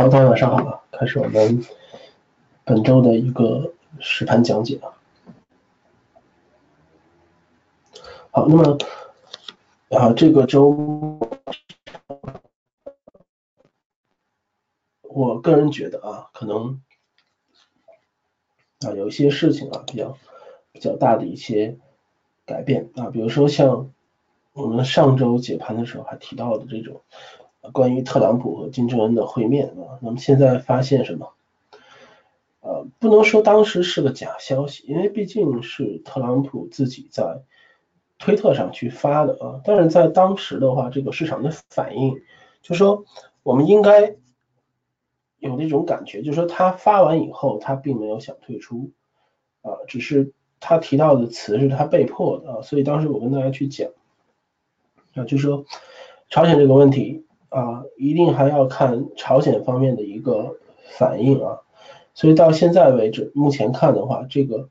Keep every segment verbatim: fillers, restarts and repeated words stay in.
哈喽，大家晚上好啊！开始我们本周的一个实盘讲解啊。好，那么啊，这个周我个人觉得啊，可能啊有一些事情啊比较比较大的一些改变啊，比如说像我们上周解盘的时候还提到的这种。关于特朗普和金正恩的会面啊，那么现在发现什么？呃，不能说当时是个假消息，因为毕竟是特朗普自己在推特上去发的啊。但是在当时的话，这个市场的反应，就说我们应该有那种感觉，就说他发完以后，他并没有想退出啊、呃，只是他提到的词是他被迫的啊。所以当时我跟大家去讲啊，就说朝鲜这个问题。啊，一定还要看朝鲜方面的一个反应啊，所以到现在为止，目前看的话，这个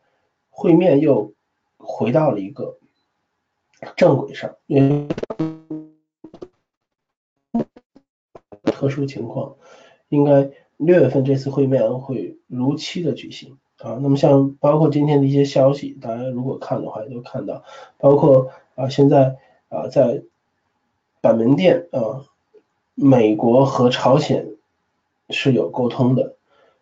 会面又回到了一个正轨上，因为特殊情况，应该六月份这次会面会如期的举行啊。那么像包括今天的一些消息，大家如果看的话也都看到，包括啊现在啊在板门店啊。美国和朝鲜是有沟通的，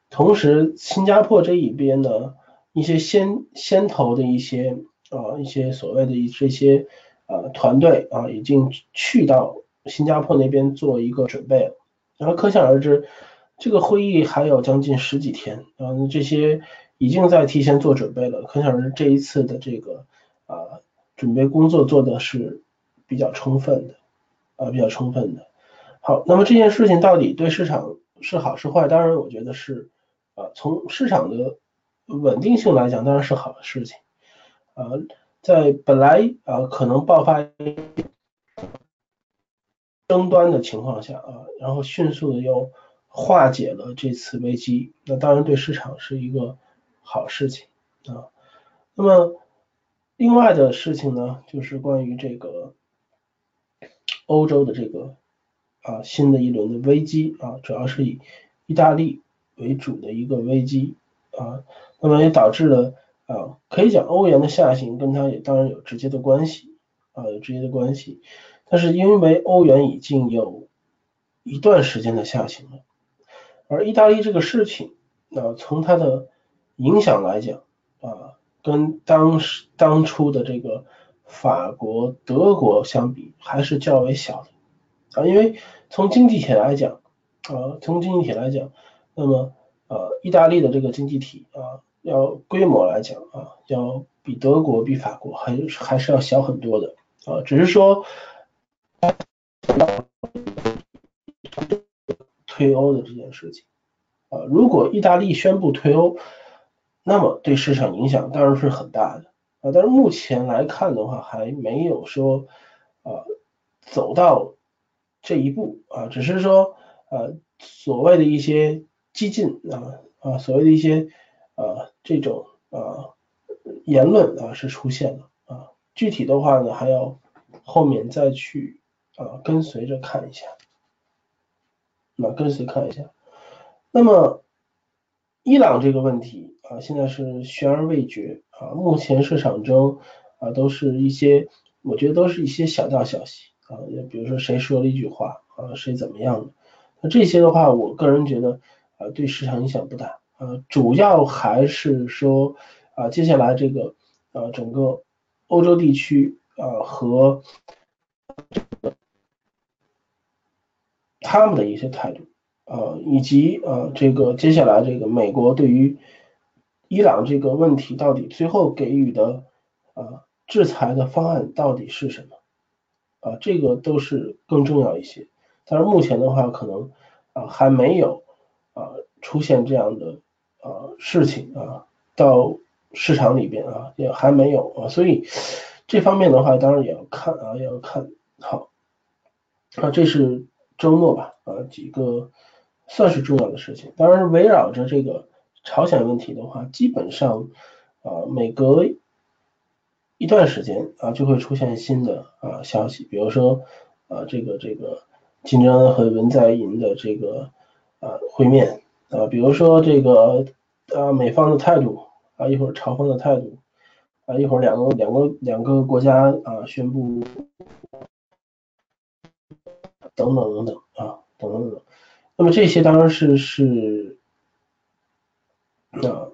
同时新加坡这一边呢，一些先先头的一些啊、呃、一些所谓的这些呃团队啊、呃，已经去到新加坡那边做一个准备了。然后可想而知，这个会议还有将近十几天，然后这些已经在提前做准备了。可想而知，这一次的这个啊、呃、准备工作做的是比较充分的啊、呃、比较充分的。好，那么这件事情到底对市场是好是坏？当然，我觉得是，呃，从市场的稳定性来讲，当然是好的事情。呃，在本来呃可能爆发争端的情况下啊，然后迅速的又化解了这次危机，那当然对市场是一个好事情啊。那么另外的事情呢，就是关于这个欧洲的这个。啊，新的一轮的危机啊，主要是以意大利为主的一个危机啊，那么也导致了啊，可以讲欧元的下行跟它也当然有直接的关系啊，有直接的关系，但是因为欧元已经有一段时间的下行了，而意大利这个事情，那、啊、从它的影响来讲啊，跟当时当初的这个法国、德国相比，还是较为小的。啊，因为从经济体来讲，啊，从经济体来讲，那么呃，意大利的这个经济体啊，要规模来讲啊，要比德国、比法国还还是要小很多的啊，只是说退欧的这件事情啊，如果意大利宣布退欧，那么对市场影响当然是很大的啊，但是目前来看的话，还没有说啊走到。这一步啊，只是说呃所谓的一些激进啊啊所谓的一些呃这种呃言论啊是出现了啊，具体的话呢还要后面再去啊跟随着看一下，那、啊、跟随看一下。那么伊朗这个问题啊现在是悬而未决啊，目前市场中啊都是一些我觉得都是一些小道消息。啊，比如说谁说了一句话啊，谁怎么样了？那这些的话，我个人觉得啊，对市场影响不大啊，主要还是说啊，接下来这个啊，整个欧洲地区啊和他们的一些态度啊，以及啊这个接下来这个美国对于伊朗这个问题到底最后给予的啊制裁的方案到底是什么？啊，这个都是更重要一些，但是目前的话，可能啊还没有啊出现这样的啊事情啊到市场里边啊也还没有啊，所以这方面的话，当然也要看啊，也要看好啊，这是周末吧啊几个算是重要的事情，当然围绕着这个朝鲜问题的话，基本上啊每隔一段时间啊，就会出现新的啊消息，比如说啊这个这个金正恩和文在寅的这个呃会面，呃比如说这个呃美方的态度啊，一会儿朝方的态度啊，一会儿两个两个两个国家啊宣布等等等等啊等等等等。那么这些当然是是那、啊、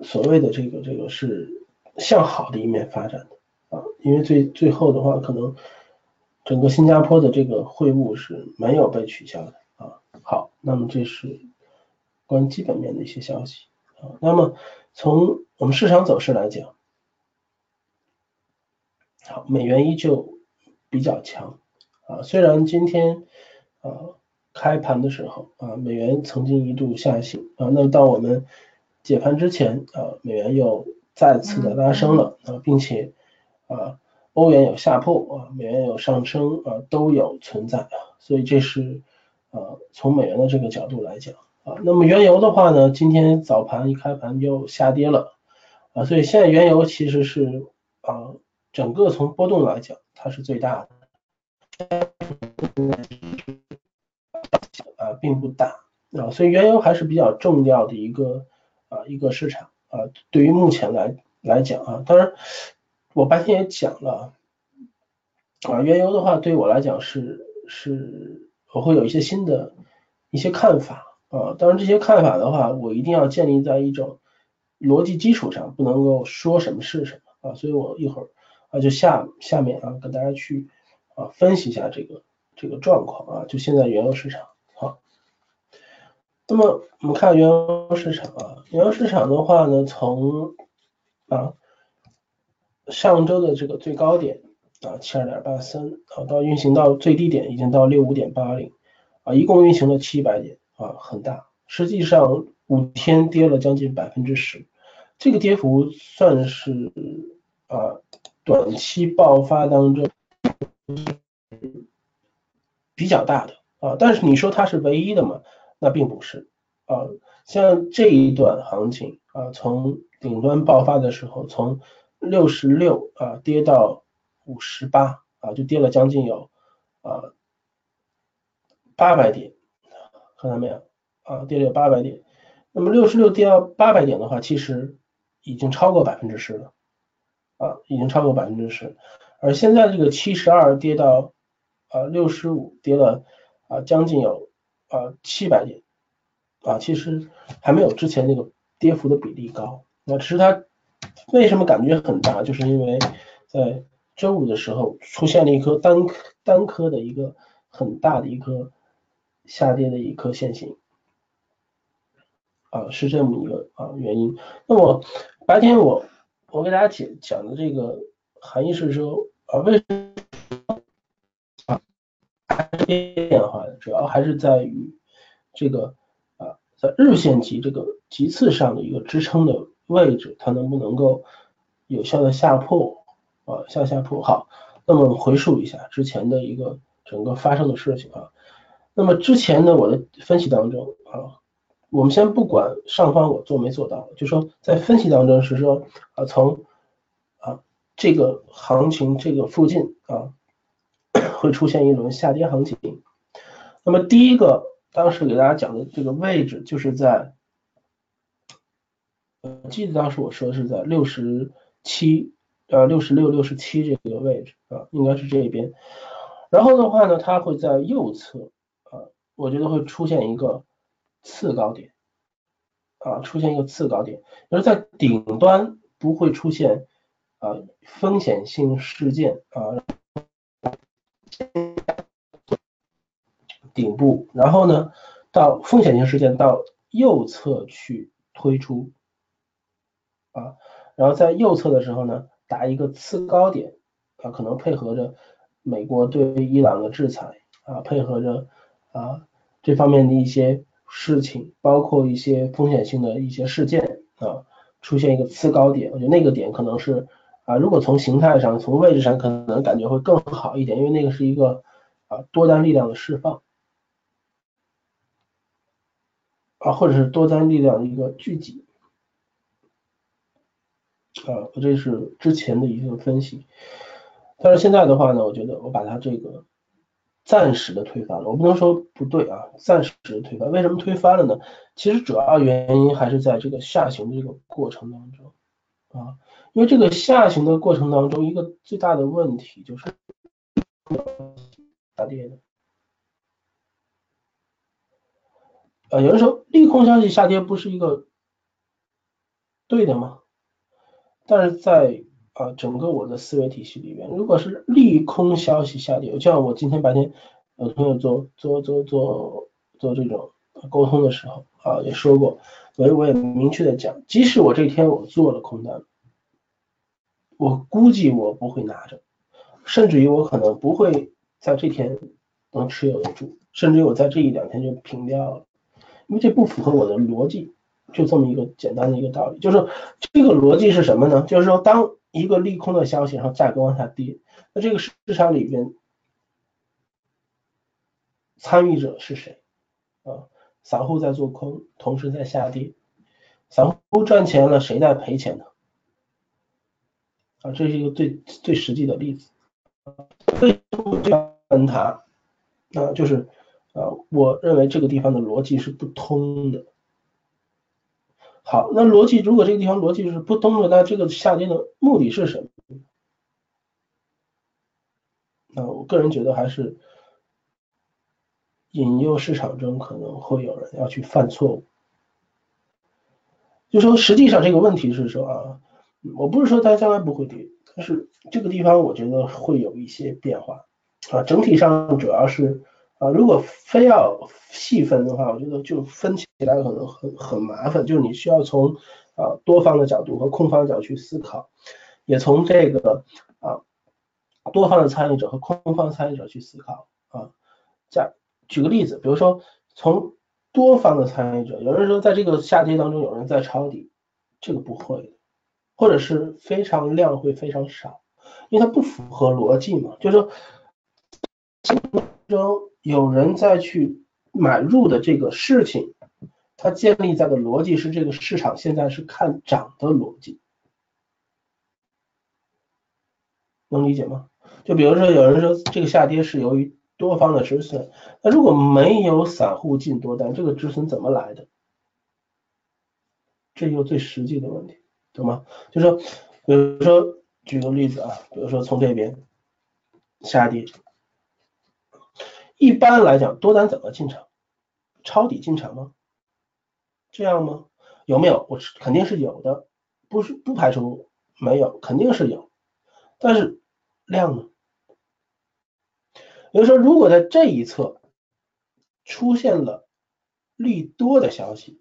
所谓的这个这个是向好的一面发展的啊，因为最最后的话可能。整个新加坡的这个会晤是没有被取消的啊。好，那么这是关于基本面的一些消息啊。那么从我们市场走势来讲，好，美元依旧比较强啊。虽然今天啊开盘的时候啊，美元曾经一度下行啊，那么到我们解盘之前啊，美元又再次的拉升了啊，并且啊。欧元有下破啊，美元有上升啊，都有存在啊，所以这是呃从美元的这个角度来讲啊。那么原油的话呢，今天早盘一开盘又下跌了啊，所以现在原油其实是啊整个从波动来讲它是最大的啊，并不大啊，所以原油还是比较重要的一个啊一个市场啊，对于目前来来讲啊，当然。我白天也讲了啊，原油的话对我来讲是是我会有一些新的一些看法啊，当然这些看法的话我一定要建立在一种逻辑基础上，不能够说什么是什么啊，所以我一会儿啊就下下面啊跟大家去啊分析一下这个这个状况啊，就现在原油市场好。那么我们看原油市场啊，原油市场的话呢，从啊上周的这个最高点啊 七十二点八三 啊，到运行到最低点已经到 六十五点八零 啊，一共运行了七百点啊，很大，实际上五天跌了将近 百分之十， 这个跌幅算是啊短期爆发当中比较大的啊，但是你说它是唯一的嘛，那并不是啊，像这一段行情啊，从顶端爆发的时候从六十六啊跌到五十八啊，就跌了将近有啊八百点，看到没有啊，跌了有八百点。那么六十六跌到八百点的话，其实已经超过百分之十了啊，已经超过百分之十。而现在这个七十二跌到啊六十五跌了啊将近有啊七百点啊，其实还没有之前那个跌幅的比例高。那只是它。为什么感觉很大，就是因为在周五的时候出现了一颗单颗单颗的一个很大的一颗下跌的一颗线型啊，是这么一个啊原因。那么白天我我给大家解讲的这个含义是说啊，为什么啊还是变化的，主要还是在于这个啊在日线级这个级次上的一个支撑的位置，它能不能够有效的下破啊，向下破。好，那么回溯一下之前的一个整个发生的事情啊。那么之前呢，我的分析当中啊，我们先不管上方我做没做到，就说在分析当中是说啊，从啊这个行情这个附近啊会出现一轮下跌行情。那么第一个当时给大家讲的这个位置就是在。我记得当时我说是在六十七呃六十六六十七这个位置啊，应该是这边。然后的话呢，它会在右侧啊，我觉得会出现一个次高点啊，出现一个次高点，而在顶端不会出现啊风险性事件啊顶部，然后呢到风险性事件到右侧去推出。啊，然后在右侧的时候呢，打一个次高点啊，可能配合着美国对伊朗的制裁啊，配合着啊这方面的一些事情，包括一些风险性的一些事件啊，出现一个次高点，我觉得那个点可能是啊，如果从形态上、从位置上，可能感觉会更好一点，因为那个是一个啊多单力量的释放啊，或者是多单力量的一个聚集。啊，我这是之前的一个分析，但是现在的话呢，我觉得我把它这个暂时的推翻了，我不能说不对啊，暂时的推翻。为什么推翻了呢？其实主要原因还是在这个下行的这个过程当中啊，因为这个下行的过程当中，一个最大的问题就是下跌的。呃，有人说利空消息下跌不是一个对的吗？但是在啊，整个我的思维体系里面，如果是利空消息下跌，就像我今天白天有朋友做做做做做这种沟通的时候啊，也说过，所以我也明确的讲，即使我这天我做了空单，我估计我不会拿着，甚至于我可能不会在这天能持有得住，甚至于我在这一两天就平掉了，因为这不符合我的逻辑，就这么一个简单的一个道理，就是这个逻辑是什么呢？就是说当一个利空的消息，然后价格往下跌，那这个市场里边参与者是谁啊？散户在做空，同时在下跌，散户赚钱了，谁在赔钱呢？啊，这是一个最最实际的例子。最问他啊，就是啊，我认为这个地方的逻辑是不通的。好，那逻辑如果这个地方逻辑是不通的，那这个下跌的目的是什么？那我个人觉得还是引诱市场中可能会有人要去犯错误。就说实际上这个问题是说啊，我不是说它将来不会跌，但是这个地方我觉得会有一些变化啊。整体上主要是啊，如果非要细分的话，我觉得就分起来可能很很麻烦，就是你需要从啊多方的角度和控方的角度去思考，也从这个啊多方的参与者和控方参与者去思考啊。假举个例子，比如说从多方的参与者，有人说在这个下跌当中有人在抄底，这个不会的，或者是非常量会非常少，因为它不符合逻辑嘛，就是说中有人在去买入的这个事情，它建立在的逻辑是这个市场现在是看涨的逻辑，能理解吗？就比如说有人说这个下跌是由于多方的止损，那如果没有散户进多单，这个止损怎么来的？这就是最实际的问题，懂吗？就说比如说举个例子啊，比如说从这边下跌，一般来讲多单怎么进场？抄底进场吗？这样吗？有没有？我肯定是有的，不是不排除没有，肯定是有。但是量呢？也就是说，如果在这一侧出现了利多的消息，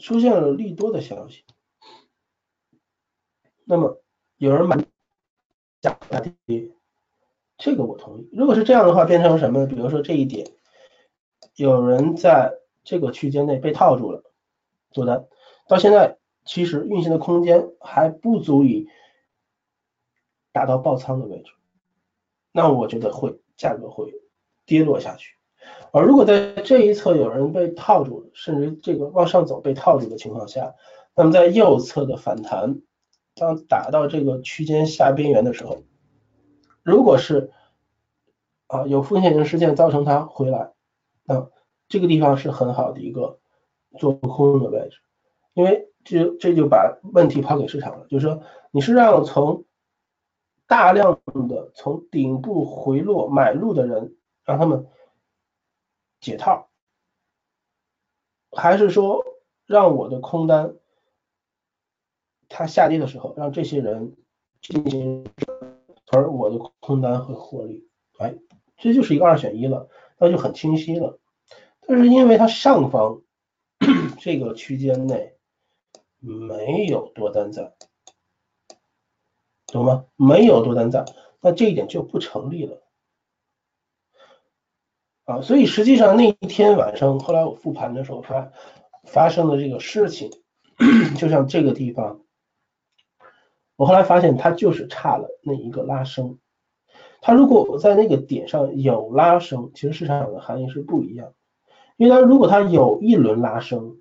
出现了利多的消息，那么有人买下跌，这个我同意。如果是这样的话，变成什么呢？比如说这一点，有人在这个区间内被套住了多单，到现在其实运行的空间还不足以达到爆仓的位置，那我觉得会价格会跌落下去。而如果在这一侧有人被套住了，甚至这个往上走被套住的情况下，那么在右侧的反弹，当打到这个区间下边缘的时候，如果是啊有风险型事件造成它回来，那这个地方是很好的一个做空的位置，因为这这就把问题抛给市场了，就是说你是让从大量的从顶部回落买入的人让他们解套，还是说让我的空单它下跌的时候让这些人进行，而我的空单会获利，哎，这就是一个二选一了，那就很清晰了。但是因为它上方这个区间内没有多单在，懂吗？没有多单在，那这一点就不成立了啊。所以实际上那一天晚上，后来我复盘的时候发发生的这个事情，就像这个地方。我后来发现它就是差了那一个拉升，它如果在那个点上有拉升，其实市场的含义是不一样的，因为它如果它有一轮拉升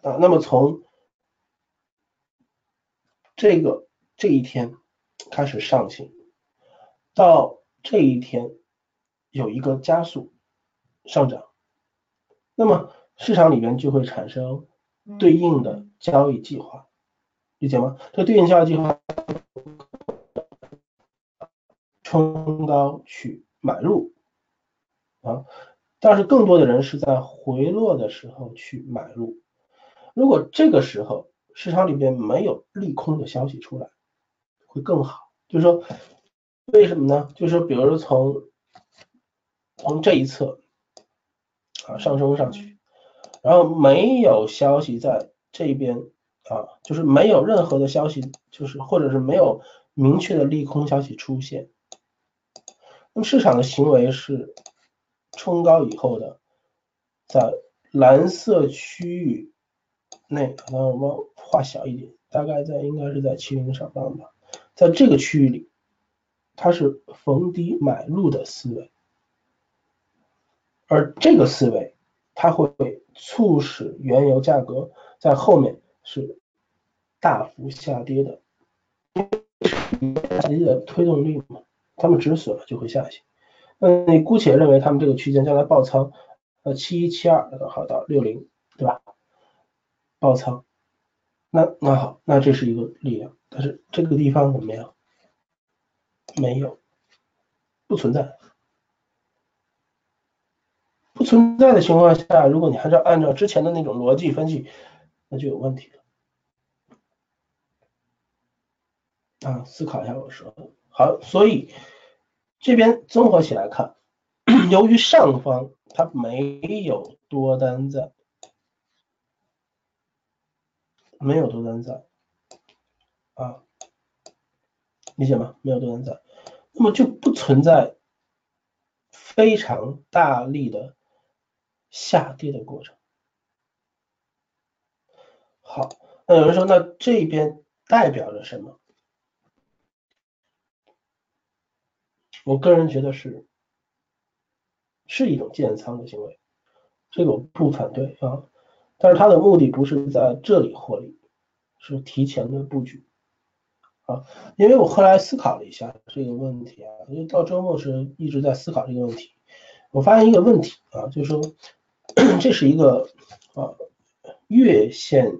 啊，那么从这个这一天开始上行，到这一天有一个加速上涨，那么市场里面就会产生对应的交易计划，理解吗？这对应交易计划冲高去买入啊，但是更多的人是在回落的时候去买入。如果这个时候市场里边没有利空的消息出来，会更好。就是说，为什么呢？就是比如说从从这一侧啊上升上去，然后没有消息在这边啊，就是没有任何的消息，就是或者是没有明确的利空消息出现，那么市场的行为是冲高以后的，在蓝色区域内，那我们画小一点，大概在应该是在七零上方吧，在这个区域里，它是逢低买入的思维，而这个思维它会促使原油价格在后面是大幅下跌的，下跌的推动力嘛，他们止损了就会下行。那你姑且认为他们这个区间将来爆仓，呃七一七二好到六零，对吧？爆仓，那那好，那这是一个力量，但是这个地方怎么样？没有，不存在，不存在的情况下，如果你还是按照之前的那种逻辑分析，那就有问题了。啊，思考一下我说的。好，所以这边综合起来看，由于上方它没有多单在，没有多单在啊，理解吗？没有多单在，那么就不存在非常大力的下跌的过程。好，那有人说，那这边代表着什么？我个人觉得是是一种建仓的行为，这个我不反对啊，但是它的目的不是在这里获利，是提前的布局啊。因为我后来思考了一下这个问题啊，因为到周末是一直在思考这个问题，我发现一个问题啊，就是说这是一个啊月线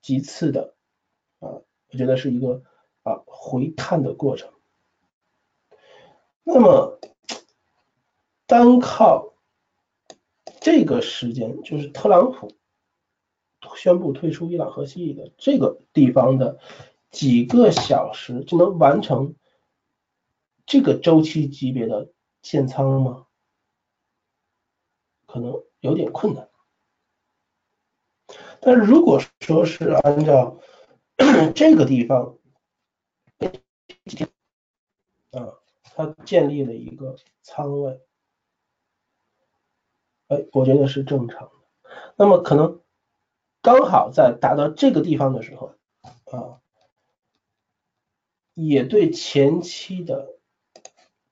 级次的啊，我觉得是一个啊回探的过程。那么单靠这个时间，就是特朗普宣布退出伊朗核协议的这个地方的几个小时，就能完成这个周期级别的建仓吗？可能有点困难。但是如果说是按照这个地方啊，他建立了一个仓位，哎，我觉得是正常的。那么可能刚好在达到这个地方的时候啊，也对前期的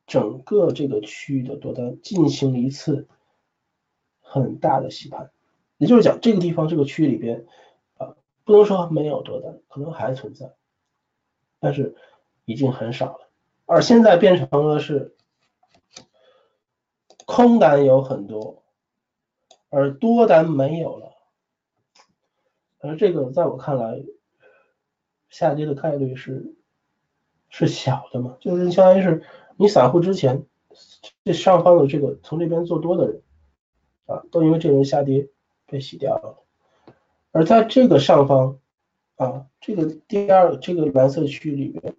整个这个区域的多单进行了一次很大的洗盘，也就是讲这个地方这个区域里边啊，不能说没有多单，可能还存在，但是已经很少了。而现在变成了是空单有很多，而多单没有了，而这个在我看来下跌的概率是是小的嘛，就是相当于是你散户之前这上方的这个从这边做多的人啊，都因为这轮下跌被洗掉了，而在这个上方啊，这个第二这个蓝色区里面。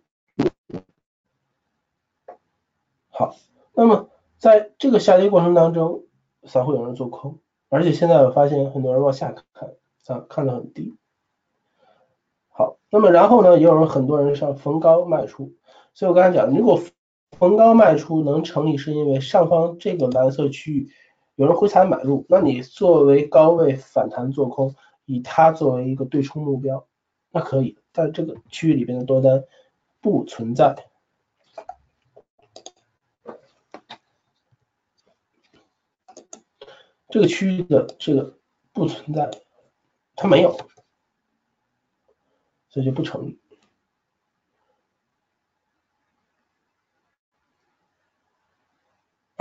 好，那么在这个下跌过程当中，散户有人做空，而且现在我发现很多人往下看，啊，看得很低。好，那么然后呢，也有很多人上逢高卖出，所以我刚才讲，如果逢高卖出能成立，是因为上方这个蓝色区域有人回踩买入，那你作为高位反弹做空，以它作为一个对冲目标，那可以，但这个区域里边的多单不存在。这个区域的这个不存在，它没有，所以就不成立。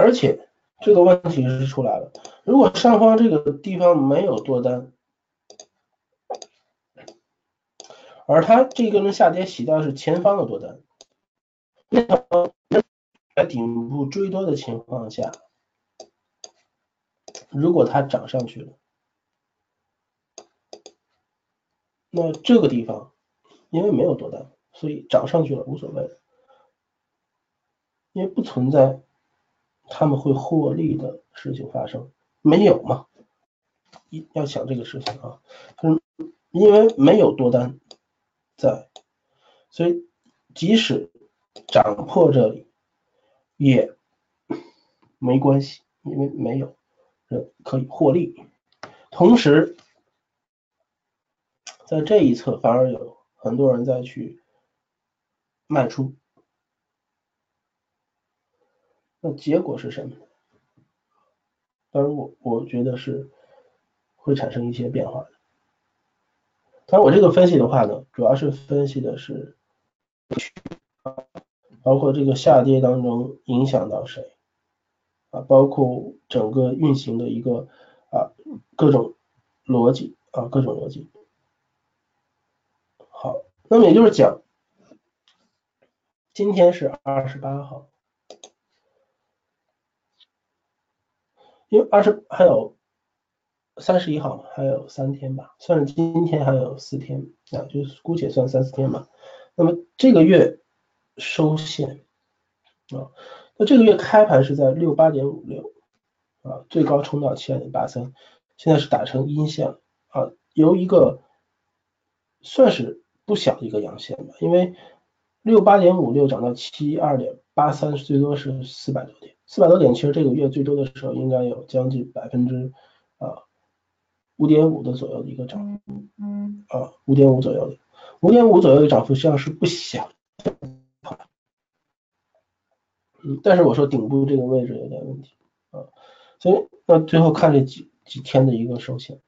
而且这个问题是出来了，如果上方这个地方没有多单，而它这根下跌洗掉是前方的多单，那在顶部追多的情况下，如果它涨上去了，那这个地方因为没有多单，所以涨上去了无所谓，因为不存在他们会获利的事情发生，没有嘛？要想这个事情啊，就是因为没有多单在，所以即使涨破这里也没关系，因为没有可以获利。同时在这一侧反而有很多人在去卖出，那结果是什么？当然我我觉得是会产生一些变化的。当然我这个分析的话呢，主要是分析的是包括这个下跌当中影响到谁啊，包括整个运行的一个啊各种逻辑啊各种逻辑。好，那么也就是讲，今天是二十八号。因为二十还有三十一号还有三天吧，算是今天还有四天啊，就是姑且算三四天吧。那么这个月收线啊，那这个月开盘是在六八点五六啊，最高冲到七二点八三，现在是打成阴线啊，由一个算是不小的一个阳线吧，因为六八点五六涨到七二点八三，最多是四百多点。四百多点，其实这个月最多的时候应该有将近百分之啊五点五的左右的一个涨幅，啊五点五左右的，五点五左右的涨幅实际上是不小，嗯，但是我说顶部这个位置有点问题啊，所以那最后看这几几天的一个收线。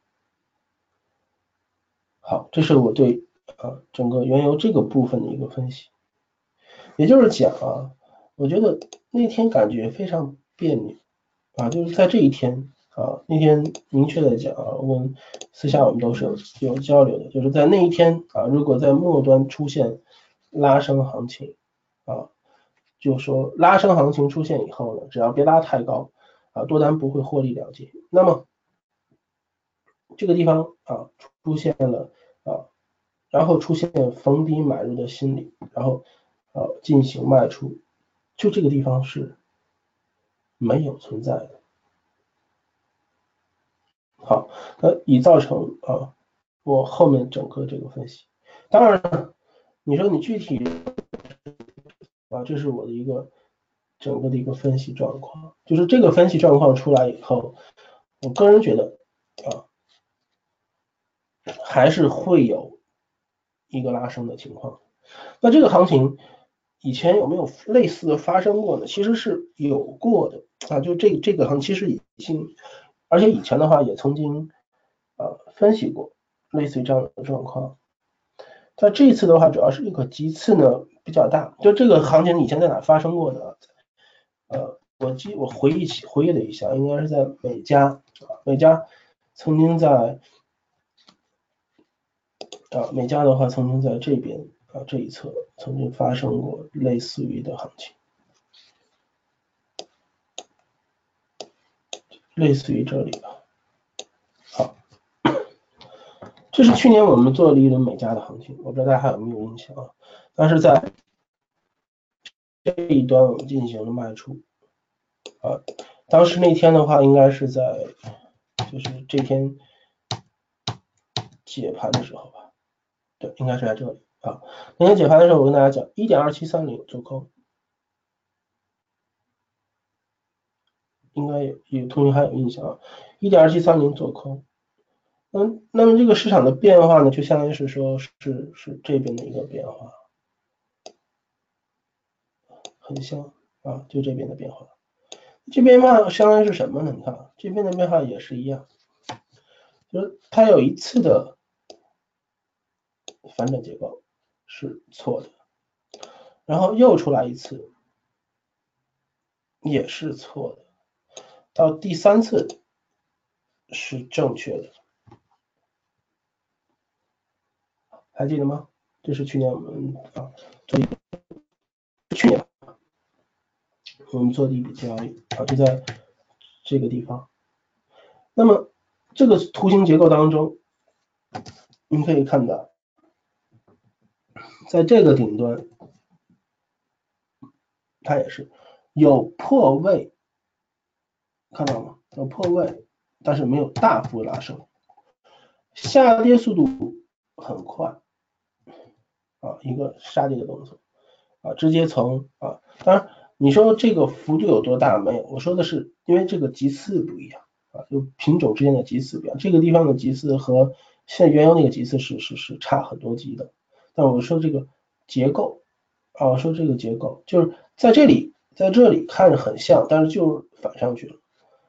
好，这是我对啊整个原油这个部分的一个分析，也就是讲啊，我觉得那天感觉非常别扭啊，就是在这一天啊，那天明确的讲啊，我们私下我们都是有有交流的，就是在那一天啊，如果在末端出现拉升行情啊，就说拉升行情出现以后呢，只要别拉太高啊，多单不会获利了结。那么这个地方啊出现了啊，然后出现逢低买入的心理，然后啊进行卖出。就这个地方是没有存在的。好，那已造成啊，我后面整个这个分析。当然了，你说你具体啊，这是我的一个整个的一个分析状况。就是这个分析状况出来以后，我个人觉得啊，还是会有一个拉升的情况。那这个行情以前有没有类似的发生过呢？其实是有过的啊，就这这个行其实已经，而且以前的话也曾经呃分析过类似于这样的状况。但这一次的话，主要是一个几次呢比较大，就这个行情以前在哪发生过呢？呃，我记我回忆起回忆了一下，应该是在美加，美加曾经在啊美加的话曾经在这边。啊，这一侧曾经发生过类似于的行情，类似于这里吧。好，这是去年我们做了一轮美加的行情，我不知道大家还有没有印象啊？但是在这一端我们进行了卖出啊，当时那天的话应该是在就是这天解盘的时候吧，对，应该是在这里。啊，那天解盘的时候，我跟大家讲，一点二七三零做空，应该有有同学还有印象啊，一点二七三零做空。嗯，那么这个市场的变化呢，就相当于是说是是这边的一个变化，很像啊，就这边的变化。这边嘛，相当于是什么呢？你看，这边的变化也是一样，就是它有一次的反转结构。是错的，然后又出来一次，也是错的，到第三次是正确的，还记得吗？这是去年我们啊做一去年我们做的一笔交易啊，就在这个地方。那么这个图形结构当中，你可以看到，在这个顶端，它也是有破位，看到吗？有破位，但是没有大幅拉升，下跌速度很快啊，一个杀跌的动作啊，直接从啊，当然你说这个幅度有多大没有？我说的是，因为这个级次不一样啊，就品种之间的级次不一样，这个地方的级次和现在原有那个级次是是是差很多级的。但我说这个结构啊，我说这个结构就是在这里，在这里看着很像，但是就是反上去了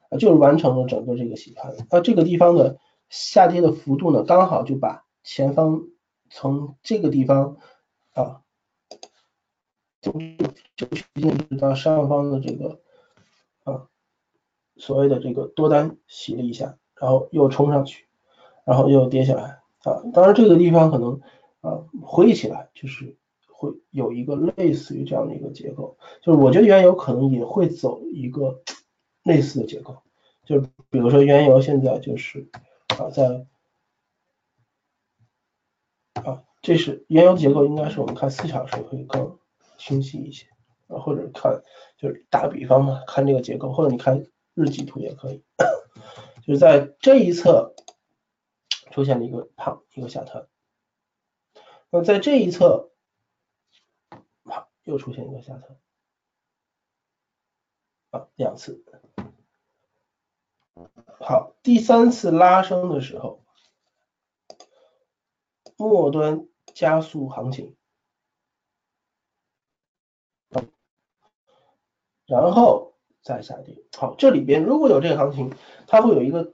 啊，就是完成了整个这个洗盘。那、啊、这个地方的下跌的幅度呢，刚好就把前方从这个地方啊，从这个区间到上方的这个啊所谓的这个多单洗了一下，然后又冲上去，然后又跌下来啊。当然这个地方可能。啊，回忆起来就是会有一个类似于这样的一个结构，就是我觉得原油可能也会走一个类似的结构，就比如说原油现在就是啊在啊，这是原油结构，应该是我们看四小时会更清晰一些啊，或者看就是打比方嘛，看这个结构，或者你看日级图也可以，就是在这一侧出现了一个胖一个下探。那在这一侧，好，又出现一个下探，啊，两次，好，第三次拉升的时候，末端加速行情，然后再下跌。好，这里边如果有这个行情，它会有一个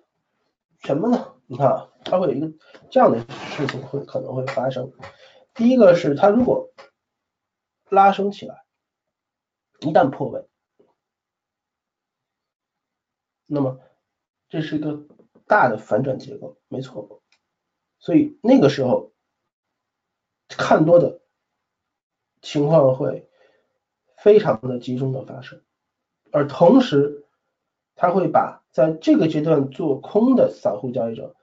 什么呢？你看啊，它会有一个这样的事情会可能会发生。第一个是它如果拉升起来，一旦破位，那么这是一个大的反转结构，没错。所以那个时候看多的情况会非常的集中的发生，而同时它会把在这个阶段做空的散户交易者。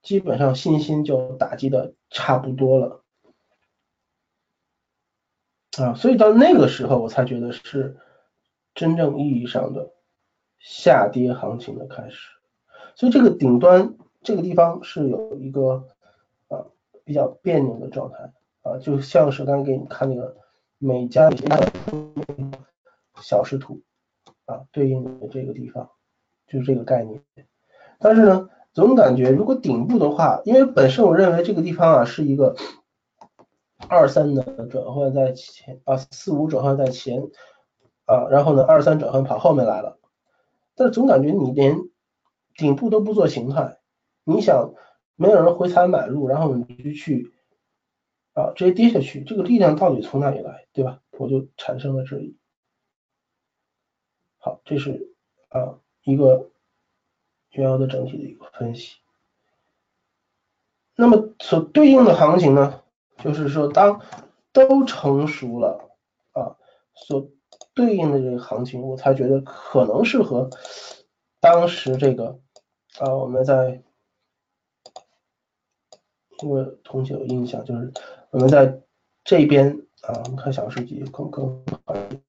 基本上信心就打击的差不多了啊，所以到那个时候我才觉得是真正意义上的下跌行情的开始。所以这个顶端这个地方是有一个啊比较别扭的状态啊，就像是刚刚给你看那个美加小时图啊，对应的这个地方就是这个概念。但是呢总感觉如果顶部的话，因为本身我认为这个地方啊是一个二三的转换在前啊，四五转换在前啊，然后呢二三转换跑后面来了，但是总感觉你连顶部都不做形态，你想没有人回踩买入，然后你就去啊直接跌下去，这个力量到底从哪里来，对吧？我就产生了质疑。好，这是啊一个原油的整体的一个分析。那么所对应的行情呢，就是说当都成熟了啊，所对应的这个行情我才觉得可能适合当时这个啊，我们在因为同学有印象，就是我们在这边啊，我们看小时级更更好一点。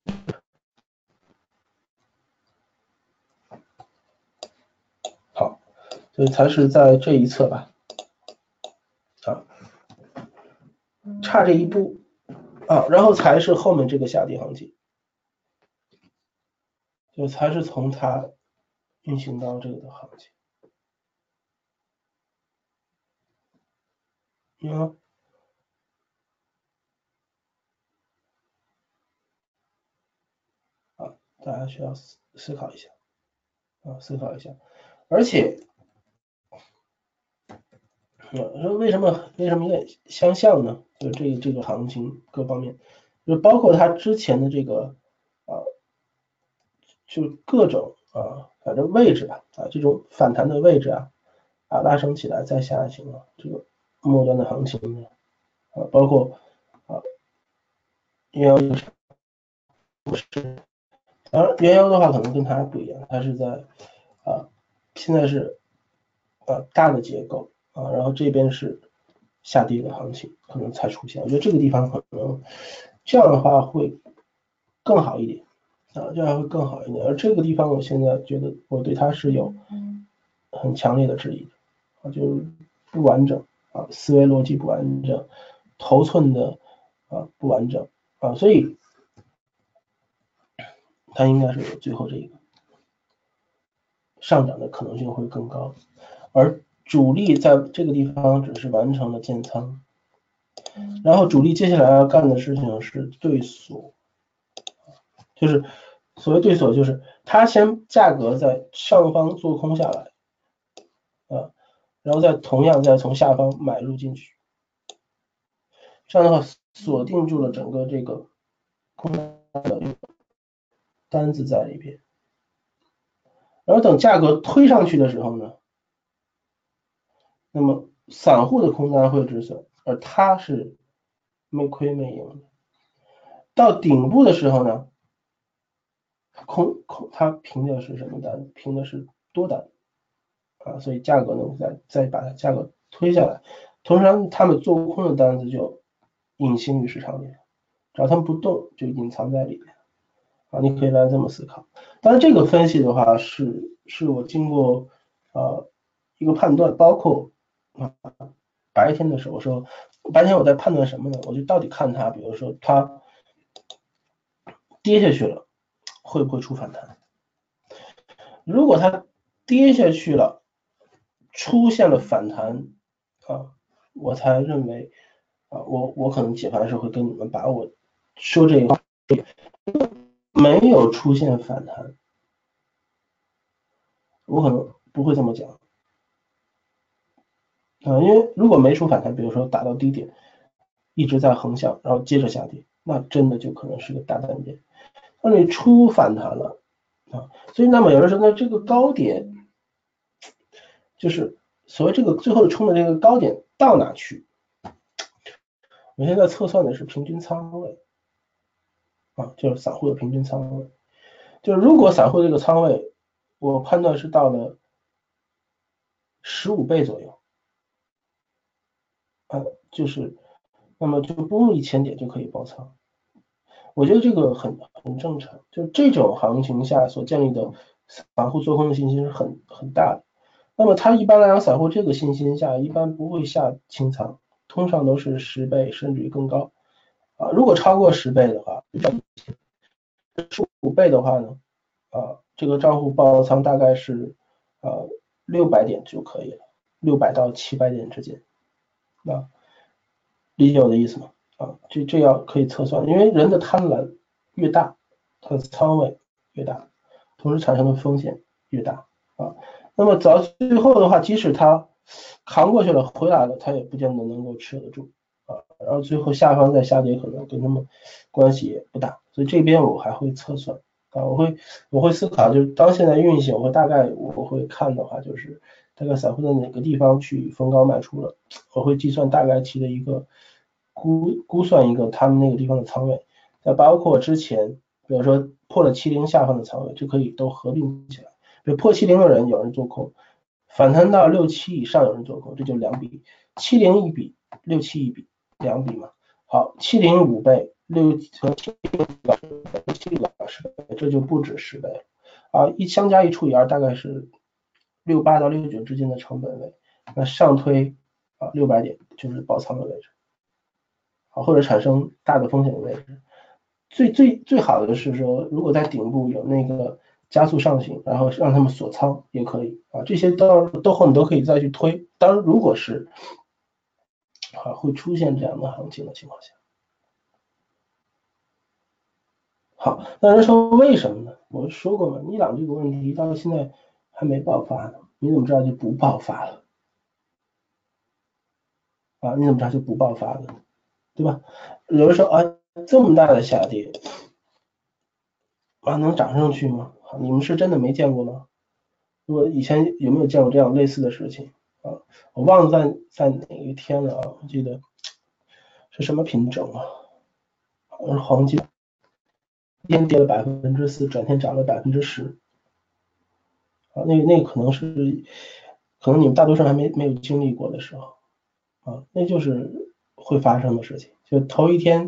所以才是在这一侧吧，啊，差这一步啊，然后才是后面这个下跌行情，就才是从它运行到这个行情，明白吗？啊，大家需要思思考一下啊，思考一下，而且。嗯、说为什么为什么应该相像呢？就这个这个行情各方面，就包括它之前的这个啊，就各种啊，反正位置吧，啊，这种反弹的位置啊，啊拉升起来再下行啊，这个末端的行情啊，包括啊原油不是，当然原油的话可能跟它不一样，它是在啊现在是啊大的结构啊，然后这边是下跌的行情可能才出现，我觉得这个地方可能这样的话会更好一点。啊，这样会更好一点。而这个地方，我现在觉得我对它是有很强烈的质疑的，啊，就是不完整啊，思维逻辑不完整，头寸的啊不完整啊，所以它应该是最后这个上涨的可能性会更高。而主力在这个地方只是完成了建仓，然后主力接下来要干的事情是对锁。就是所谓对锁，就是它先价格在上方做空下来，啊，然后再同样再从下方买入进去，这样的话锁定住了整个这个空的单子在里边，然后等价格推上去的时候呢，那么散户的空单会止损，而它是没亏没赢的。到顶部的时候呢？空空，它凭的是什么单？凭的是多单啊，所以价格呢，再再把它价格推下来。同时，他们做空的单子就隐形于市场里，只要他们不动，就隐藏在里面啊。你可以来这么思考。但是这个分析的话是，是是我经过呃一个判断，包括啊白天的时候，我说白天我在判断什么呢？我就到底看它，比如说它跌下去了。会不会出反弹？如果它跌下去了，出现了反弹啊，我才认为啊，我我可能解盘时会跟你们把我说这个没有出现反弹，我可能不会这么讲啊，因为如果没出反弹，比如说打到低点，一直在横向，然后接着下跌，那真的就可能是个大单点。那你出反弹了啊，所以那么有人说呢，这个高点就是所谓这个最后冲的这个高点到哪去？我现在测算的是平均仓位啊，就是散户的平均仓位。就是如果散户这个仓位，我判断是到了十五倍左右啊，就是那么就不用一千点就可以爆仓。我觉得这个很很正常，就这种行情下所建立的散户做空的信心是很很大的。那么它一般来讲，散户这个信心下一般不会下清仓，通常都是十倍甚至于更高啊。如果超过十倍的话，十五倍的话呢，啊，这个账户爆仓大概是啊六百点就可以了，六百到七百点之间。啊，理解我的意思吗？啊，这这要可以测算，因为人的贪婪越大，它的仓位越大，同时产生的风险越大啊。那么到最后的话，即使它扛过去了，回来了，它也不见得能够吃得住啊。然后最后下方再下跌，可能跟他们关系也不大。所以这边我还会测算啊，我会我会思考，就是当现在运行，我会大概我会看的话，就是大概散户在哪个地方去逢高卖出了，我会计算大概其的一个。估估算一个他们那个地方的仓位，再包括之前，比如说破了七零下方的仓位，就可以都合并起来。比如破七零的人有人做空，反弹到六七以上有人做空，这就两笔，七零一笔，六七一笔，两笔嘛。好，七零五倍，六和七零七零十倍，这就不止十倍了啊！一相加一除以二，大概是六八到六九之间的成本位，那上推啊六百点就是爆仓的位置。或者产生大的风险的位置，最最最好的是说，如果在顶部有那个加速上行，然后让他们锁仓也可以啊，这些都都后面都可以再去推。当然，如果是啊会出现这样的行情的情况下，好，那人说为什么呢？我说过嘛，伊朗这个问题到现在还没爆发呢，你怎么知道就不爆发了？啊，你怎么知道就不爆发了？对吧？有人说啊，这么大的下跌啊，能涨上去吗？你们是真的没见过吗？如果以前有没有见过这样类似的事情啊？我忘了在在哪一天了啊，我记得是什么品种啊？好像是黄金，先跌了百分之四，转天涨了百分之十。啊，那那可能是，可能你们大多数人还没没有经历过的时候啊，那就是会发生的事情。就头一天，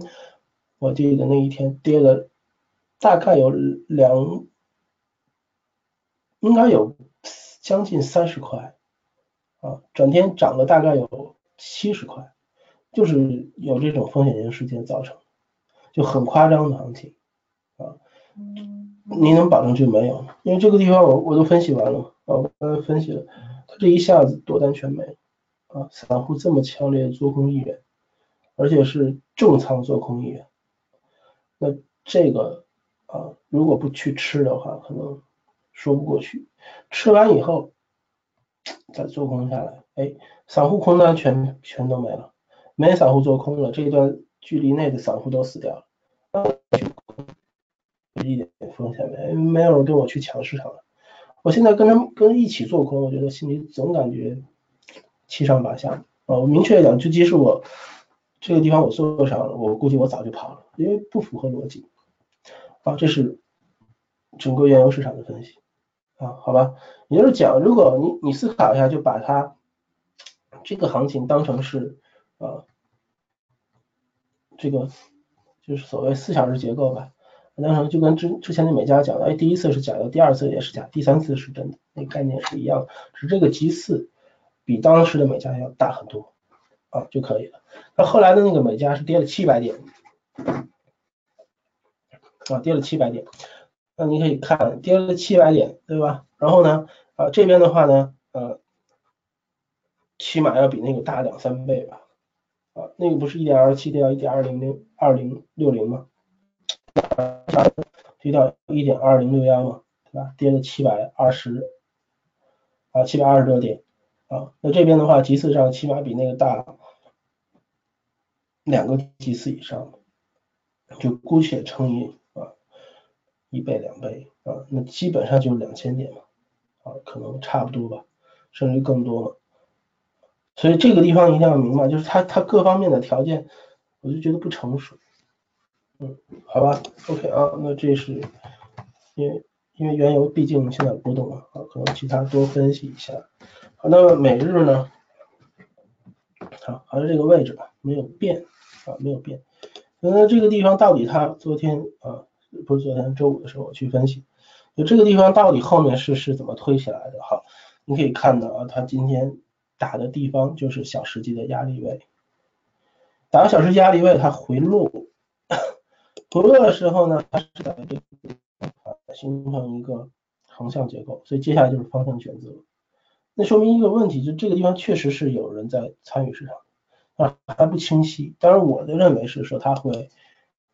我记得那一天跌了大概有两。应该有将近三十块啊，转天涨了大概有七十块，就是有这种风险型事件造成，就很夸张的行情啊。你能保证就没有？因为这个地方我我都分析完了啊，我刚才分析了，它这一下子多单全没了啊，散户这么强烈的做空意愿，而且是重仓做空意愿，那这个啊，如果不去吃的话，可能。说不过去，吃完以后再做空下来，哎，散户空单全全都没了，没散户做空了，这一段距离内的散户都死掉了，一点风险没，没有人跟我去抢市场了。我现在跟他们跟一起做空，我觉得心里总感觉七上八下啊。我明确一点，就即使我这个地方我做上了，我估计我早就跑了，因为不符合逻辑啊。这是整个原油市场的分析。啊，好吧，也就是讲，如果你你思考一下，就把它这个行情当成是啊，这个就是所谓四小时结构吧，当成就跟之之前的美加讲的，哎，第一次是假的，第二次也是假，第三次是真的，那概念是一样的，只这个其次比当时的美加要大很多啊就可以了。那后来的那个美加是跌了七百点，啊，跌了七百点。那你可以看跌了七百点，对吧？然后呢，啊、呃、这边的话呢，呃，起码要比那个大两三倍吧，啊，那个不是一点二七跌到一点二零零二零六零吗？跌到一点二零六幺嘛，对吧？跌了七百二十，啊，七百二十多点，啊，那这边的话，级次上起码比那个大两个级次以上，就姑且乘以。一倍两倍啊，那基本上就是两千点嘛，啊，可能差不多吧，甚至更多了。所以这个地方一定要明白，就是它它各方面的条件，我就觉得不成熟。嗯，好吧 ，OK 啊，那这是因为因为原油毕竟现在波动啊，可能其他多分析一下。好，那么每日呢，好还是这个位置吧，没有变啊，没有变。那这个地方到底它昨天啊？不是昨天周五的时候我去分析，就这个地方到底后面是是怎么推起来的？好，你可以看到啊，它今天打的地方就是小时级的压力位，打小时级压力位它回落，回落的时候呢，它是在这个形成一个横向结构，所以接下来就是方向选择。那说明一个问题，就这个地方确实是有人在参与市场啊，还不清晰。当然，我的认为是说它会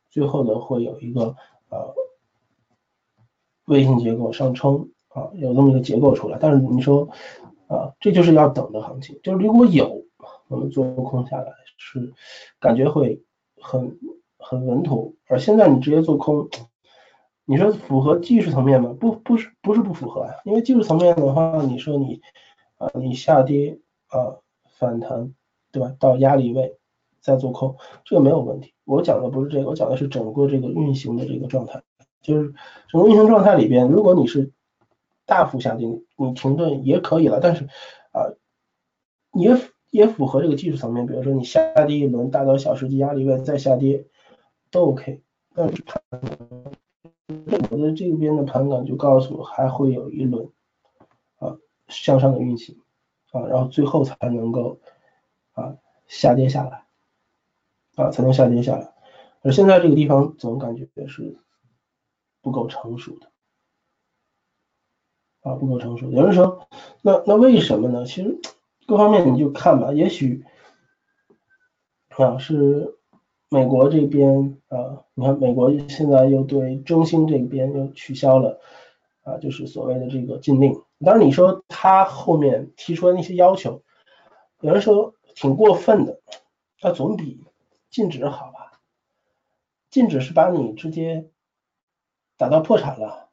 最后呢会有一个。呃，微型结构上冲啊，有这么一个结构出来，但是你说啊，这就是要等的行情，就是如果有我们做空下来是感觉会很很稳妥，而现在你直接做空，你说符合技术层面吗？不，不是，不是不符合啊，因为技术层面的话，你说你啊，你下跌啊反弹，对吧？到压力位。在做空，这个没有问题。我讲的不是这个，我讲的是整个这个运行的这个状态，就是整个运行状态里边，如果你是大幅下跌，你停顿也可以了，但是啊、呃，也也符合这个技术层面。比如说你下跌一轮，大到小时级压力位再下跌都 OK。但是我的这边的盘感就告诉我，还会有一轮啊向上的运行啊，然后最后才能够啊下跌下来。啊，才能下跌下来。而现在这个地方总感觉是不够成熟的，啊，不够成熟。有人说，那那为什么呢？其实各方面你就看吧，也许啊是美国这边啊，你看美国现在又对中兴这边又取消了啊，就是所谓的这个禁令。当然你说他后面提出的那些要求，有人说挺过分的，那总比。禁止好吧，禁止是把你直接打到破产了，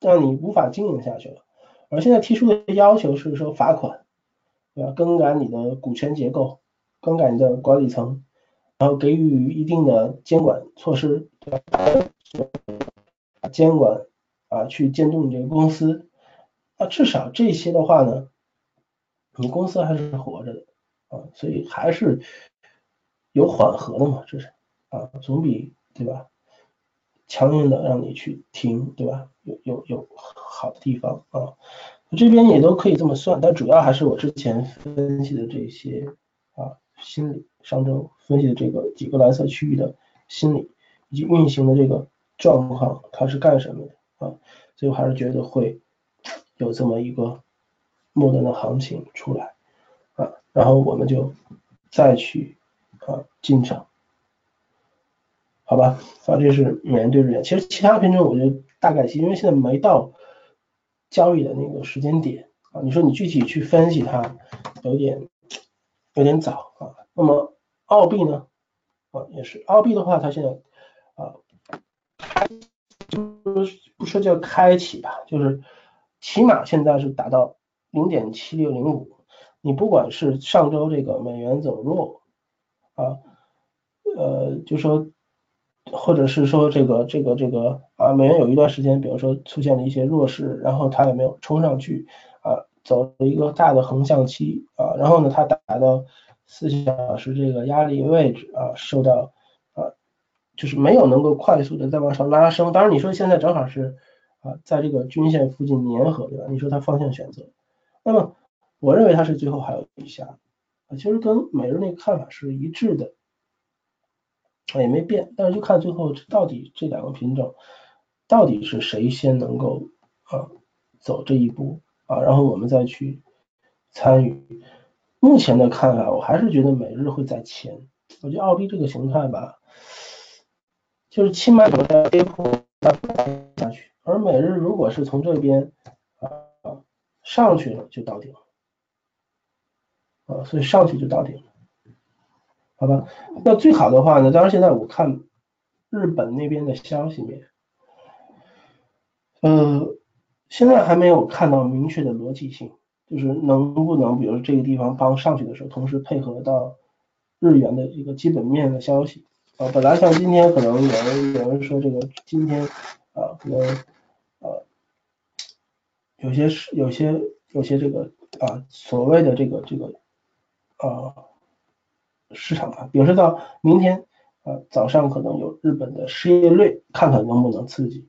让你无法经营下去了。而现在提出的要求是说罚款，对吧？更改你的股权结构，更改你的管理层，然后给予一定的监管措施，对吧？监管啊，去监督你这个公司。那、啊、至少这些的话呢，你公司还是活着的啊，所以还是有缓和的嘛，这是啊，总比对吧？强硬的让你去停，对吧？有有有好的地方啊，这边也都可以这么算，但主要还是我之前分析的这些啊心理，上周分析的这个几个蓝色区域的心理以及运行的这个状况，它是干什么的啊？所以我还是觉得会有这么一个末端的行情出来啊，然后我们就再去啊进场。好吧，啊，这是美元对日元。其实其他品种我觉得大概其，因为现在没到交易的那个时间点啊，你说你具体去分析它，有点有点早啊。那么澳币呢，啊也是，澳币的话，它现在啊，不说叫开启吧，就是起码现在是达到 零点七六零五，你不管是上周这个美元走弱啊，呃，就说。或者是说这个这个这个啊，美元有一段时间，比如说出现了一些弱势，然后它也没有冲上去啊，走了一个大的横向期啊，然后呢，它达到四小时这个压力位置啊，受到啊，就是没有能够快速的再往上拉升。当然，你说现在正好是啊，在这个均线附近粘合，对吧？你说它方向选择，那么我认为它是最后还有一下啊，其实跟美日那个看法是一致的。也没变，但是就看最后到底这两个品种到底是谁先能够啊走这一步啊，然后我们再去参与。目前的看法，我还是觉得美日会在前。我觉得澳币这个形态吧，就是起码有在跌破下去，而美日如果是从这边啊上去了就到顶了啊，所以上去就到顶了。好吧，那最好的话呢，当然现在我看日本那边的消息面，呃，现在还没有看到明确的逻辑性，就是能不能，比如这个地方帮上去的时候，同时配合到日元的一个基本面的消息啊、呃。本来像今天可能有人有人说这个今天啊，可能呃有些有些有些这个啊所谓的这个这个啊。呃市场啊，比如说到明天，呃，早上可能有日本的失业率，看看能不能刺激，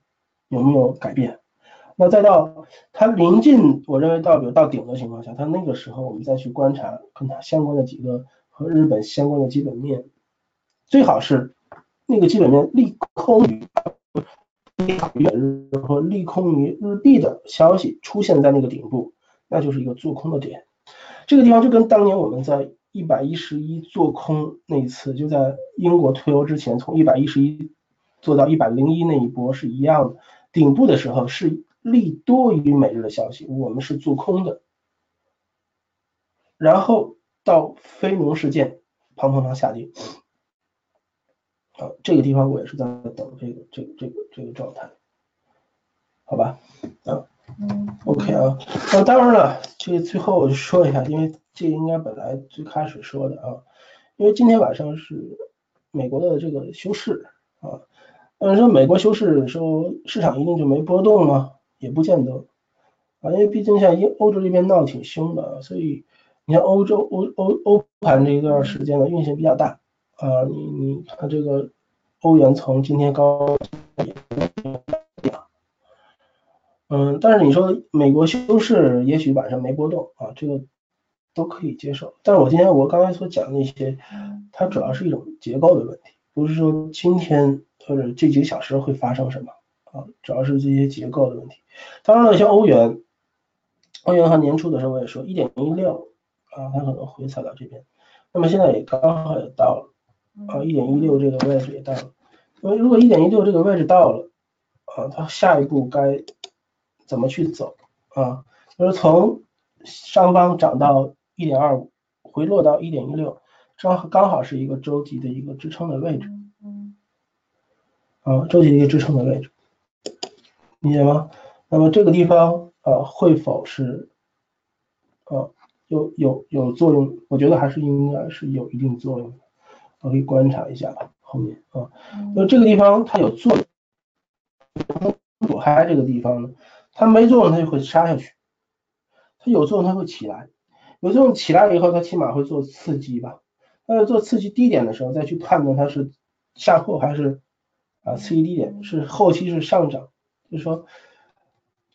有没有改变。那再到它临近，我认为到比如到顶的情况下，它那个时候我们再去观察跟它相关的几个和日本相关的基本面，最好是那个基本面利空于利空于日和利空于日币的消息出现在那个顶部，那就是一个做空的点。这个地方就跟当年我们在一百一十一做空那一次，就在英国退欧之前，从一百一十一做到一百零一那一波是一样的。顶部的时候是利多于美日的消息，我们是做空的。然后到非农事件，砰砰砰下跌。啊，这个地方我也是在等这个这个这个这个状态，好吧？啊，嗯 ，OK 啊，那当然了，这个最后我就说一下，因为。这应该本来最开始说的啊，因为今天晚上是美国的这个休市啊。但是说美国休市说市场一定就没波动吗？也不见得啊，因为毕竟像欧洲这边闹挺凶的，所以你看欧洲欧欧欧盘这一段时间的运行比较大啊。你你看这个欧元从今天高，嗯，但是你说美国休市也许晚上没波动啊，这个。都可以接受，但是我今天我刚才所讲的那些，它主要是一种结构的问题，不是说今天或者这几个小时会发生什么啊，主要是这些结构的问题。当然了，像欧元，欧元和年初的时候我也说 一点一六 啊，它可能回踩到这边，那么现在也刚好也到了啊 一点一六 这个位置也到了，因为如果 一点一六 这个位置到了啊，它下一步该怎么去走啊？就是从上方涨到一点二五 回落到 一点一六 正刚好是一个周级的一个支撑的位置啊，周级的一个支撑的位置，理解吗？那么这个地方呃会否是呃有有有作用？我觉得还是应该是有一定作用的，我可以观察一下吧。后面啊，那这个地方它有作用，躲开这个地方呢，它没作用它就会杀下去，它有作用它会起来，有作用起来以后它起码会做刺激吧。那做刺激低点的时候再去判断它是下破还是啊刺激低点是后期是上涨，就是说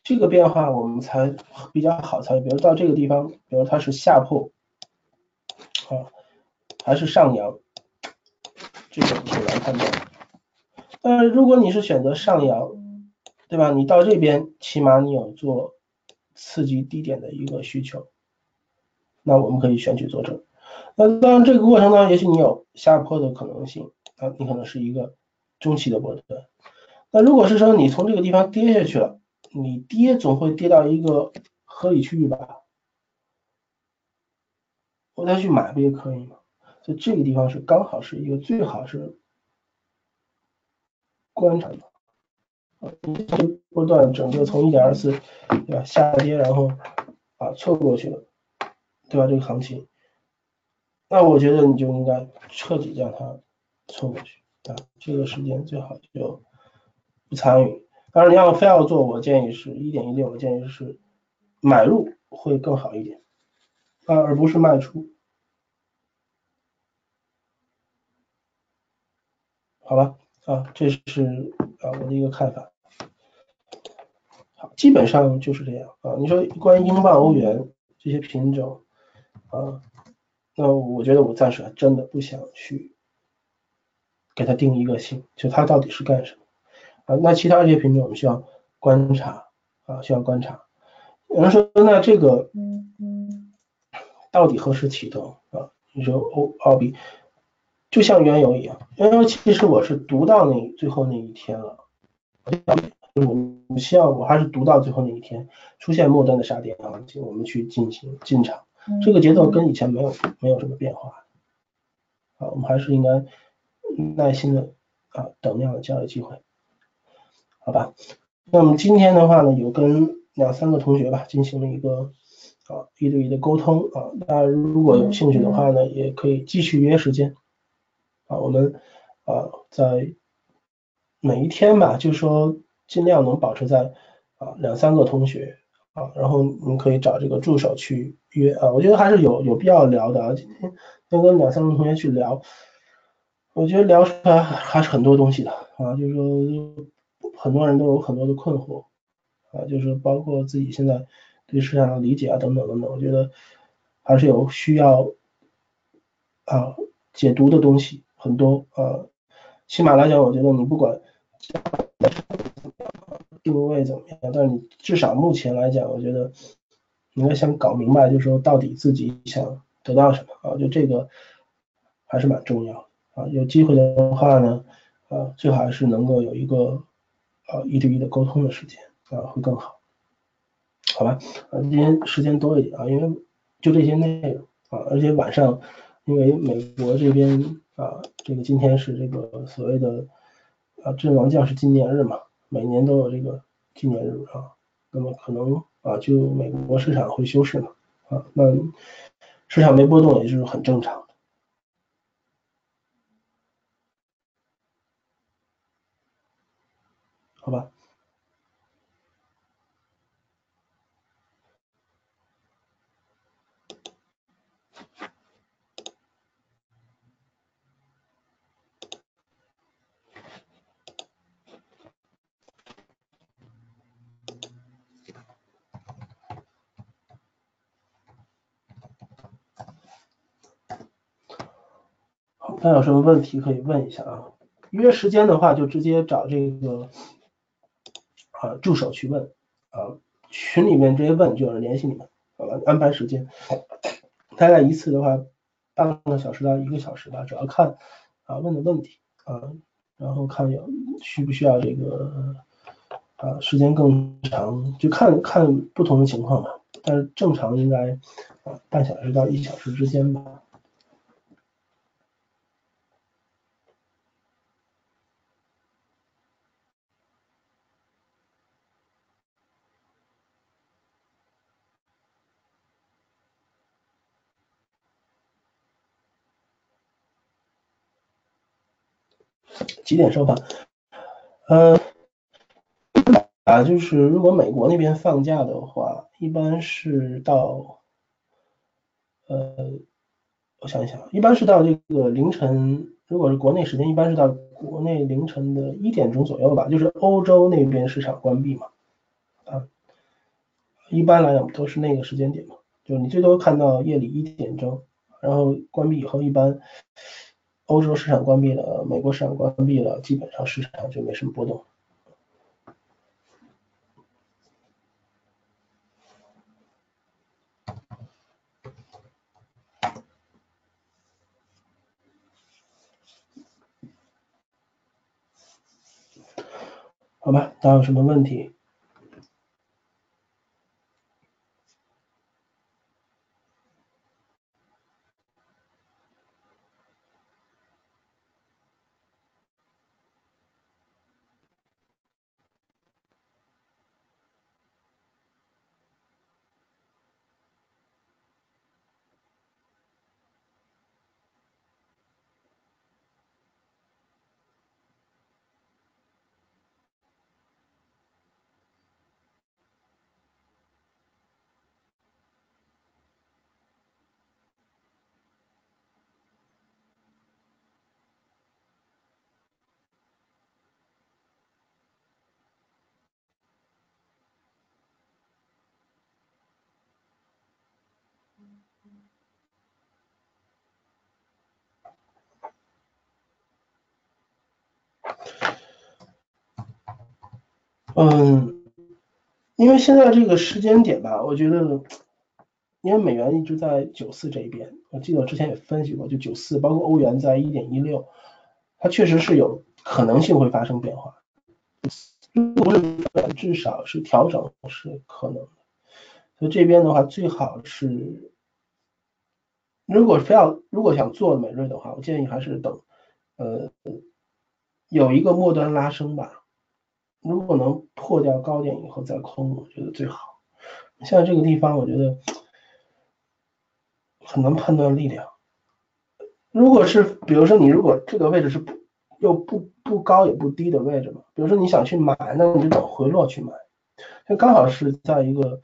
这个变化我们才比较好猜。比如到这个地方，比如它是下破啊还是上扬，这个挺难判断。但是如果你是选择上扬，对吧？你到这边起码你有做刺激低点的一个需求，那我们可以选取作证。那当然这个过程当中也许你有下坡的可能性啊，你可能是一个中期的波段。那如果是说你从这个地方跌下去了，你跌总会跌到一个合理区域吧，我再去买不也可以吗？所以这个地方是刚好是一个最好是观察的啊，波段整个从 一点二四 对吧下跌，然后啊错过去了，对吧？这个行情，那我觉得你就应该彻底让它错过去啊，这个时间最好就不参与。当然你要非要做，我建议是 一点一六， 我建议是买入会更好一点啊，而不是卖出，好吧？啊，这是啊我的一个看法。好，基本上就是这样啊。你说关于英镑、欧元这些品种啊，那我觉得我暂时还真的不想去给它定一个性，就它到底是干什么啊。那其他这些品种我们需要观察啊，需要观察。有人说那这个到底何时启动啊？你说欧澳币就像原油一样，原油其实我是读到那最后那一天了，我希望我还是读到最后那一天出现末端的杀跌行情，我们去进行进场。这个节奏跟以前没有没有什么变化啊，我们还是应该耐心的啊等那样的交易机会，好吧？那么今天的话呢，有跟两三个同学吧进行了一个啊一对一的沟通啊，大家如果有兴趣的话呢，也可以继续约时间啊，我们啊在每一天吧，就说尽量能保持在啊两三个同学啊，然后你们可以找这个助手去约啊，我觉得还是有有必要聊的啊。今天能跟两三个同学去聊，我觉得聊出来还是很多东西的啊，就是说很多人都有很多的困惑啊，就是包括自己现在对市场的理解啊等等等等，我觉得还是有需要啊解读的东西。很多呃，起码来讲，我觉得你不管定位怎么样，但是你至少目前来讲，我觉得你应该想搞明白，就是说到底自己想得到什么啊，就这个还是蛮重要啊。有机会的话呢，啊，最好还是能够有一个啊一对一的沟通的时间啊，会更好，好吧？啊，今天时间多一点啊，因为就这些内容啊，而且晚上因为美国这边。啊，这个今天是这个所谓的啊阵亡将士纪念日嘛，每年都有这个纪念日啊，那么可能啊就美国市场会休市嘛啊，那市场没波动也是很正常的。好吧。那有什么问题可以问一下啊？约时间的话，就直接找这个啊助手去问啊，群里面直接问就有人联系你们，好吧？安排时间，大概一次的话半个小时到一个小时吧，主要看啊问的问题啊，然后看有需不需要这个啊时间更长，就看看不同的情况吧，但是正常应该啊半小时到一小时之间吧。几点收盘？呃，啊，就是如果美国那边放假的话，一般是到呃，我想一想，一般是到这个凌晨，如果是国内时间，一般是到国内凌晨的一点钟左右吧，就是欧洲那边市场关闭嘛，啊，一般来讲都是那个时间点嘛，就你最多看到夜里一点钟，然后关闭以后一般。欧洲市场关闭了，美国市场关闭了，基本上市场就没什么波动。好吧，大家有什么问题？嗯，因为现在这个时间点吧，我觉得，因为美元一直在九四这一边，我记得我之前也分析过，就九四，包括欧元在一点一六，它确实是有可能性会发生变化，如果是至少是调整是可能的，所以这边的话最好是，如果非要如果想做美瑞的话，我建议还是等，呃，有一个末端拉升吧。如果能破掉高点以后再空，我觉得最好。像这个地方，我觉得很难判断力量。如果是，比如说你如果这个位置是不又不不高也不低的位置嘛，比如说你想去买，那你就等回落去买。这刚好是在一个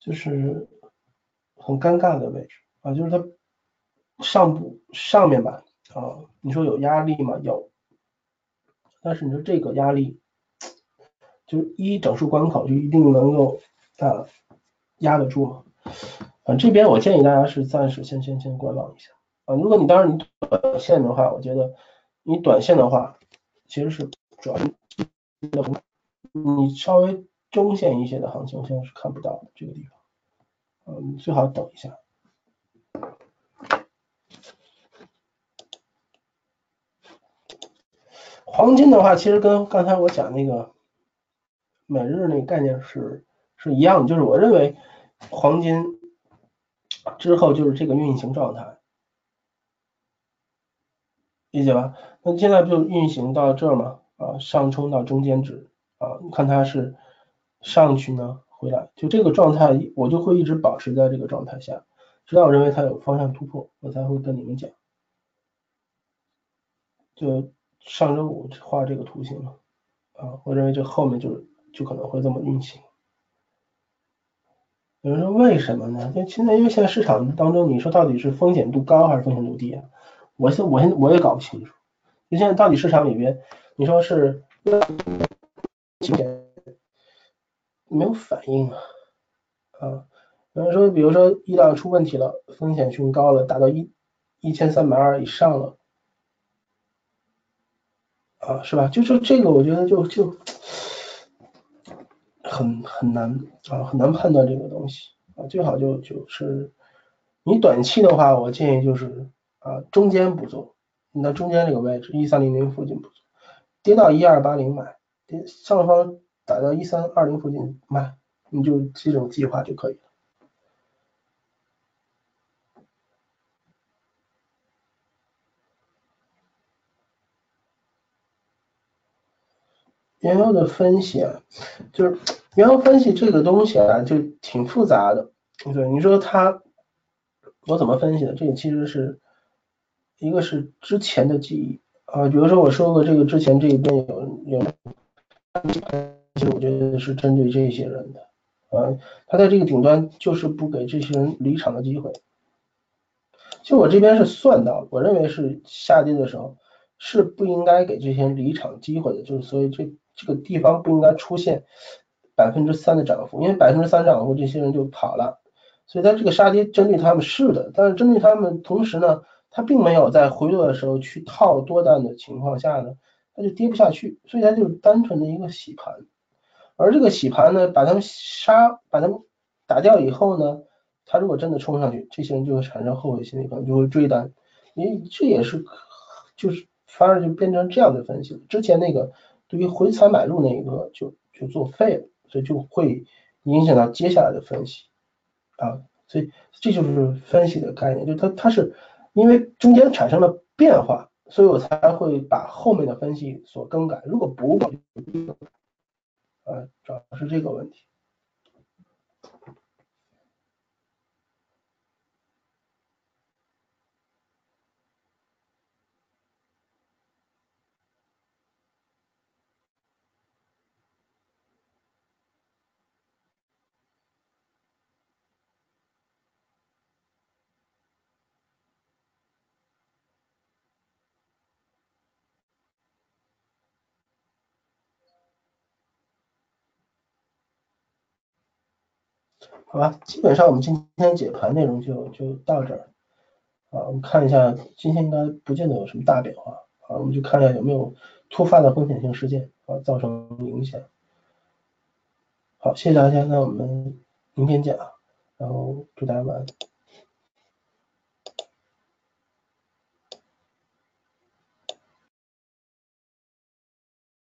就是很尴尬的位置啊，就是它上不上面吧啊，你说有压力吗？有。但是你说这个压力，就是一整数关口就一定能够啊压得住吗？啊，这边我建议大家是暂时先先先观望一下啊。如果你当然你短线的话，我觉得你短线的话其实是主要是你稍微中线一些的行情，我现在是看不到的这个地方，嗯、啊，你最好等一下。黄金的话，其实跟刚才我讲那个美日那个概念是是一样的，就是我认为黄金之后就是这个运行状态，理解吧？那现在不就运行到这儿吗？啊，上冲到中间值啊，你看它是上去呢，回来，就这个状态，我就会一直保持在这个状态下，直到我认为它有方向突破，我才会跟你们讲，就。上周五画这个图形了啊，我认为这后面就就可能会这么运行。有人说为什么呢？因为现在因为现在市场当中，你说到底是风险度高还是风险度低啊？我现我现我也搞不清楚。就现在到底市场里边，你说是没有反应啊啊？有人说，比如说医疗出问题了，风险性高了，达到一一千三百二以上了。啊，是吧？就是这个，我觉得就就很很难啊，很难判断这个东西啊。最好就就是你短期的话，我建议就是啊，中间不做，你到中间这个位置一三零零附近不做，跌到一二八零买，跌上方打到一三二零附近买，你就这种计划就可以了。原油的分析啊，就是原油分析这个东西啊，就挺复杂的。对，你说它，我怎么分析的？这个其实是一个是之前的记忆啊，啊，比如说我说过这个之前这一边有有，其实我觉得是针对这些人的啊，他在这个顶端就是不给这些人离场的机会。其实我这边是算到，我认为是下跌的时候是不应该给这些人离场机会的，就是所以这这个地方不应该出现百分之三的涨幅，因为百分之三涨幅这些人就跑了，所以他这个杀跌针对他们是的，但是针对他们同时呢，他并没有在回落的时候去套多单的情况下呢，他就跌不下去，所以他就是单纯的一个洗盘，而这个洗盘呢，把他们杀把他们打掉以后呢，他如果真的冲上去，这些人就会产生后悔心理，可能就会追单，因为这也是就是反而就变成这样的分析了，之前那个对于回踩买入那一个就就作废了，所以就会影响到接下来的分析啊，所以这就是分析的概念，就它它是因为中间产生了变化，所以我才会把后面的分析所更改，如果不会啊，主要是这个问题。好吧，基本上我们今天解盘内容就就到这儿啊，我们看一下今天应该不见得有什么大变化啊，我们就看一下有没有突发的风险性事件啊造成影响。好，谢谢大家，那我们明天见啊，然后祝大家晚安。